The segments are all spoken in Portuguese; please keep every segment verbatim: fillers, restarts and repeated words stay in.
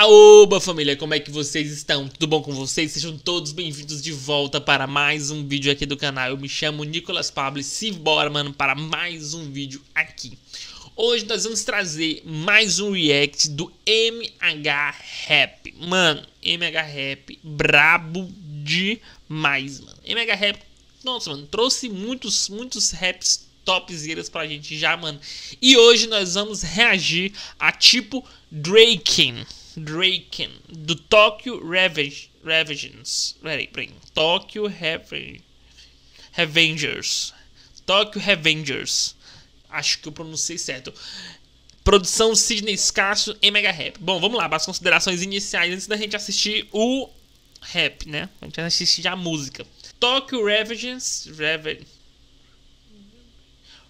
Aoba, família, como é que vocês estão? Tudo bom com vocês? Sejam todos bem-vindos de volta para mais um vídeo aqui do canal. Eu me chamo Nicolas Pablo e simbora, mano, para mais um vídeo aqui. Hoje nós vamos trazer mais um react do M H Rap. Mano, M H Rap, brabo demais, mano. M H Rap, nossa, mano, trouxe muitos, muitos raps topzeiras pra gente já, mano. E hoje nós vamos reagir a tipo Draken. Draken, do Tokyo Revenge, Revengers. Peraí, peraí. Tokyo Revenge, Revengers. Tokyo Revengers. Acho que eu pronunciei certo. Produção Sidney Scaccio, M H Rap. Bom, vamos lá, para as considerações iniciais antes da gente assistir o rap, né? A gente vai assistir já a música. Tokyo Revengers. Reven...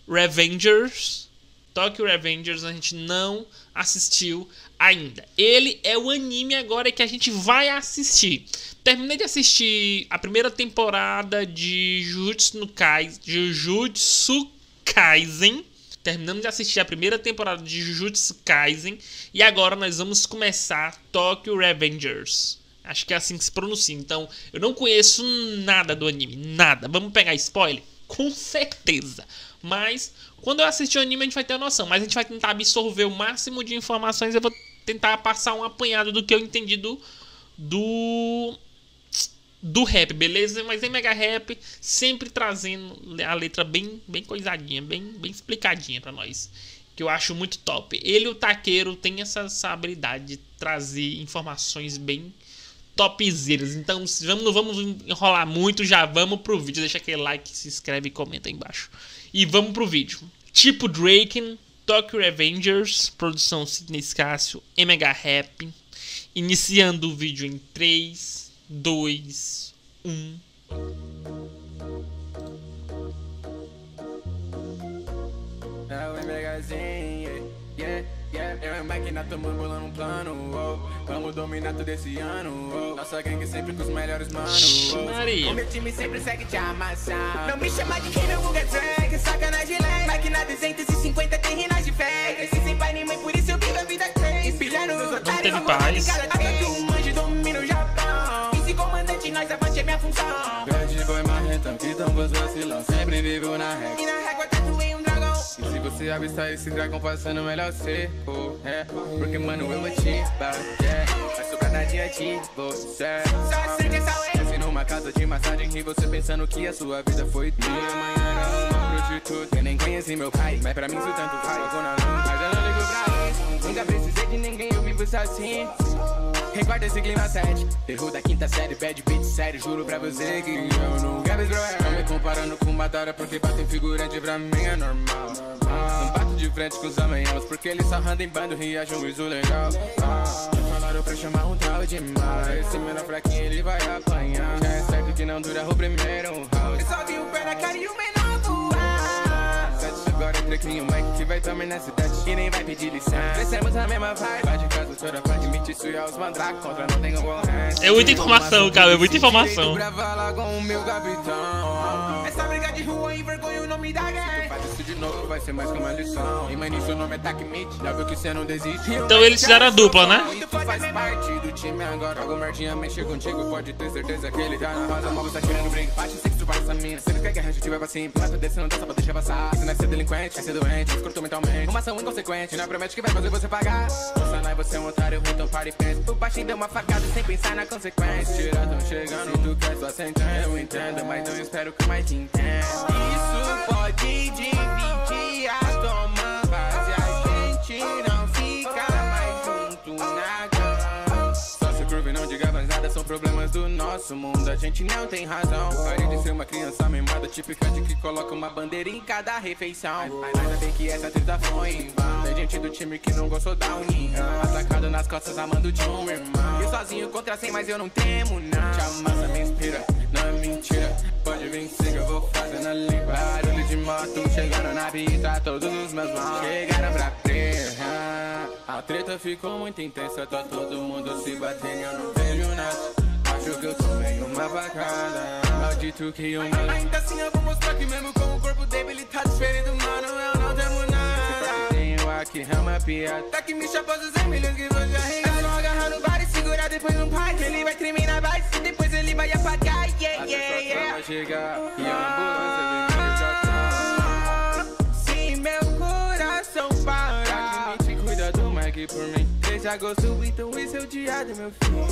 Revengers. Tokyo Revengers a gente não assistiu ainda. Ele é o anime agora que a gente vai assistir. Terminei de assistir a primeira temporada de Jujutsu Kaisen. Jujutsu Kaisen. Terminamos de assistir a primeira temporada de Jujutsu Kaisen. E agora nós vamos começar Tokyo Revengers. Acho que é assim que se pronuncia. Então, eu não conheço nada do anime. Nada. Vamos pegar spoiler? Com certeza. Mas, quando eu assistir o anime, a gente vai ter a noção. Mas a gente vai tentar absorver o máximo de informações. Eu vou tentar passar um apanhado do que eu entendi do... Do... Do rap, beleza? Mas M H Rap sempre trazendo a letra bem, bem coisadinha, bem, bem explicadinha pra nós. Que eu acho muito top. Ele, o taqueiro, tem essa, essa habilidade de trazer informações bem... topzeiras. Então, vamos, não vamos enrolar muito, já vamos pro vídeo. Deixa aquele like, se inscreve e comenta aí embaixo. E vamos pro vídeo. Tipo Draken, Tokyo Revengers, produção Sidney Scaccio, M H Rap. Iniciando o vídeo em três, dois, um. Eu e Mike, nós estamos bolando um plano, oh. Vamos dominar tudo esse ano, oh. Nossa gangue sempre com os melhores manos, oh. O meu time sempre segue te amassar. Não me chama de quem não vulga drag, sacanagem leve. Mike na duzentos e cinquenta tem rinas de fé. Esse sem pai nem mãe, por isso eu vivo a vida crazy. Espilhando os otários, vamos lá de cada três. Eu manjo e domino o Japão. Vice-comandante, nós avante é minha função. Grande boy marrenta, então vos vacilão. Sempre vivo na régua. E na régua tatuei um dragão. E se você avistar esse dragão passando, melhor ser, oh. É, porque mano eu vou te bater. Vai socar na dia de você. Assim numa casa de massagem que você pensando que a sua vida foi minha. Amanhã não lembro de tudo. Eu nem conheci meu pai, mas pra mim isso tanto faz. Eu vou na lama, mas eu não ligo pra mim. Nunca precisei de ninguém, eu vivo sozinho. Recorda esse clima sete. Terror da quinta série, bad beat sério. Juro pra você que eu nunca fiz problema. Não me comparando com Madara porque batem figurante pra mim é normal. Não bato de frente com os amanhãos porque eles só andam em bando e acham isso legal. Falaram pra chamar um tal demais. Esse menor fraquinho ele vai apanhar. Já é certo que não dura o primeiro round. Só vi o pé na cara e o menor voar. Sete agora entre quem o Mike que vai também na cidade e nem vai pedir licença. Crescemos na mesma vibe. Vai de casa toda pra admitir isso e aos mandracos contra não tem como. É muita informação, cara, é muita informação. Pra falar com o meu capitão. Essa briga de rua envergonha o nome da guerra. De novo vai ser mais que uma lição. E mais nisso o nome é Takmit, já viu que você não desiste. Então eles fizeram a dupla, né? Faz parte do time agora. Algum merdinha mexe contigo, pode ter certeza que ele tá na rosa. Mal você tá tirando briga, baixa sexo pra essa mina. Você não quer guerra, a gente vai pra cima. Mas tu desce não dá só pra deixar passar. Se não é ser delinquente, é ser doente, escroto mentalmente. Uma ação inconsequente, não promete que vai fazer você pagar. Nossa, não é você um otário, ruim, tão para e pensa. O baixinho deu uma facada sem pensar na consequência. Tira, tão chegando, se tu quer sua sentença. Eu entendo, mas eu espero que mais te entenda. Isso pode dizer. Problemas do nosso mundo, a gente não tem razão. Pare de ser uma criança mimada, típica de que coloca uma bandeira em cada refeição. Mas ainda bem que essa treta foi em vão. Tem gente do time que não gostou da união. Atacado nas costas, amando de um irmão. Eu sozinho contra cem, mas eu não temo, não. Te amassa, me inspira, não é mentira. Pode vencer que eu vou fazendo ali. Barulho de moto, chegaram na vida, todos os meus maus chegaram pra terra. A treta ficou muito intensa, tá todo mundo se batendo, eu não vejo nada. Acho que eu tomei uma facada. Maldito que eu não. Ainda assim eu vou mostrar que mesmo com o corpo debilitado, ferido, mano, eu não temo nada. Tenho aqui, é uma piada. Tá que me chapas os cem milhões que vão já regar. Só agarrar no chegar e a ambulância vem me resgatar. Se meu coração parar, que me cuida do Mike por mim. três de agosto, então esse é o dia do meu filho.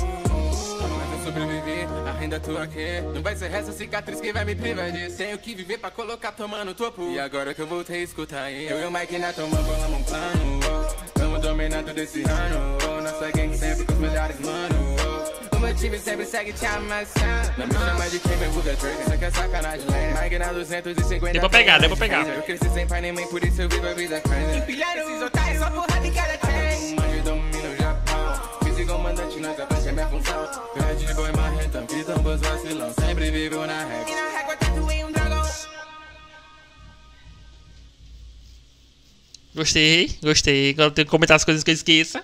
Sobreviver, ainda tô aqui. Não vai ser essa cicatriz que vai me privar disso. Tenho que viver pra colocar tomar no topo. E agora que eu voltei, escuta aí. Eu e o Mike na toma, bolamos um plano. Oh. Tamo dominando desse ano. Oh. Nossa gangue sempre com os melhores, mano. Oh. O meu time sempre segue te amassar. Não me chama de quem me muda Draken. Isso aqui é sacanagem. Mike na duzentos e cinquenta. Deu pra pegar, deu pra pegar. Eu cresci sem pai nem mãe, por isso eu vivo a vida crazy. Empilharam esses otários, só porrada em cada três. Manjo domina o Japão. Fiz comandante, nós abaixo é minha função. De boi marrenta, visão, boas vacilão. Sempre vivo na régua. E na régua tatuei um dragão. Gostei, gostei. Agora tem que comentar as coisas que eu esqueça.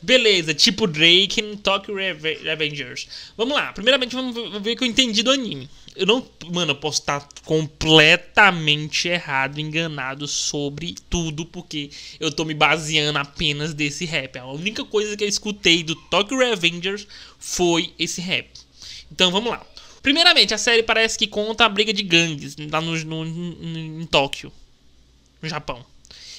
Beleza, tipo Draken, Tokyo Revengers. Vamos lá, primeiramente vamos ver o que eu entendi do anime. Eu não, mano, eu posso estar completamente errado, enganado sobre tudo, porque eu tô me baseando apenas desse rap. A única coisa que eu escutei do Tokyo Revengers foi esse rap. Então vamos lá. Primeiramente, a série parece que conta a briga de gangues lá no, no, no, em Tóquio, no Japão.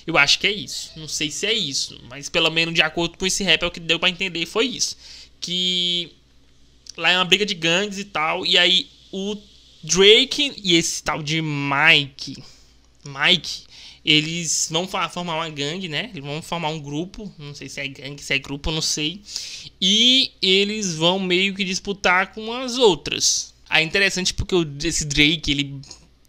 Eu acho que é isso, não sei se é isso, mas pelo menos de acordo com esse rap é o que deu pra entender, foi isso. Que lá é uma briga de gangues e tal, e aí o Draken e esse tal de Mike, Mike, eles vão formar uma gangue, né? Eles vão formar um grupo, não sei se é gangue, se é grupo, não sei. E eles vão meio que disputar com as outras. Aí é interessante porque esse Drake, ele...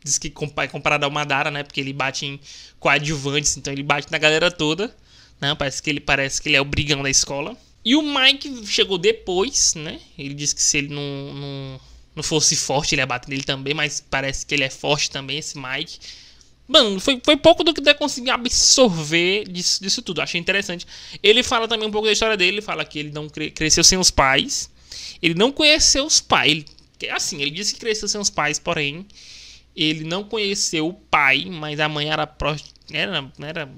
diz que comparado ao Madara, né? Porque ele bate em coadjuvantes, então ele bate na galera toda, né? Parece que ele, parece que ele é o brigão da escola. E o Mike chegou depois, né? Ele disse que se ele não, não, não fosse forte, ele ia bater nele também, mas parece que ele é forte também, esse Mike. Mano, foi, foi pouco do que eu consegui absorver disso, disso tudo. Achei interessante. Ele fala também um pouco da história dele. Ele fala que ele não cre cresceu sem os pais. Ele não conheceu os pais. Ele, assim, ele disse que cresceu sem os pais, porém... ele não conheceu o pai, mas a mãe era, era, era a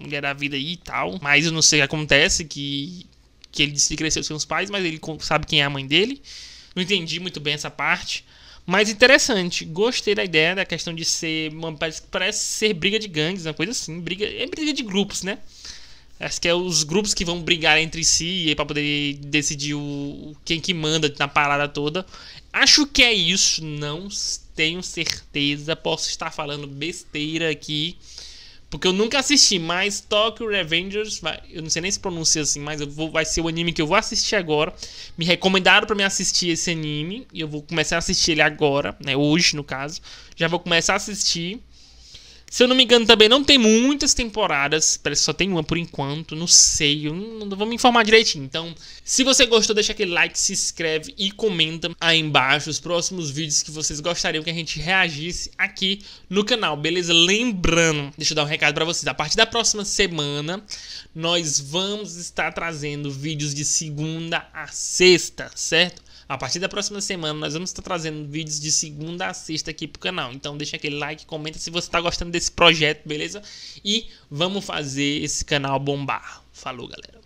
mulher da vida aí e tal. Mas eu não sei o que acontece, que, que ele disse que cresceu sem os pais, mas ele sabe quem é a mãe dele. Não entendi muito bem essa parte. Mas interessante, gostei da ideia da questão de ser... Uma, parece, parece ser briga de gangues, uma coisa assim. Briga, é briga de grupos, né? Acho que é os grupos que vão brigar entre si para poder decidir o, quem que manda na parada toda. Acho que é isso, não tenho certeza, posso estar falando besteira aqui, porque eu nunca assisti, mas Tokyo Revengers, eu não sei nem se pronuncia assim, mas eu vou, vai ser o anime que eu vou assistir agora. Me recomendaram pra me assistir esse anime, e eu vou começar a assistir ele agora, né, hoje no caso, já vou começar a assistir. Se eu não me engano também não tem muitas temporadas, parece que só tem uma por enquanto, não sei, eu não, não vou me informar direitinho. Então, se você gostou, deixa aquele like, se inscreve e comenta aí embaixo os próximos vídeos que vocês gostariam que a gente reagisse aqui no canal, beleza? Lembrando, deixa eu dar um recado pra vocês, a partir da próxima semana nós vamos estar trazendo vídeos de segunda a sexta, certo? A partir da próxima semana nós vamos estar trazendo vídeos de segunda a sexta aqui pro canal. Então deixa aquele like, comenta se você tá gostando desse projeto, beleza? E vamos fazer esse canal bombar. Falou, galera!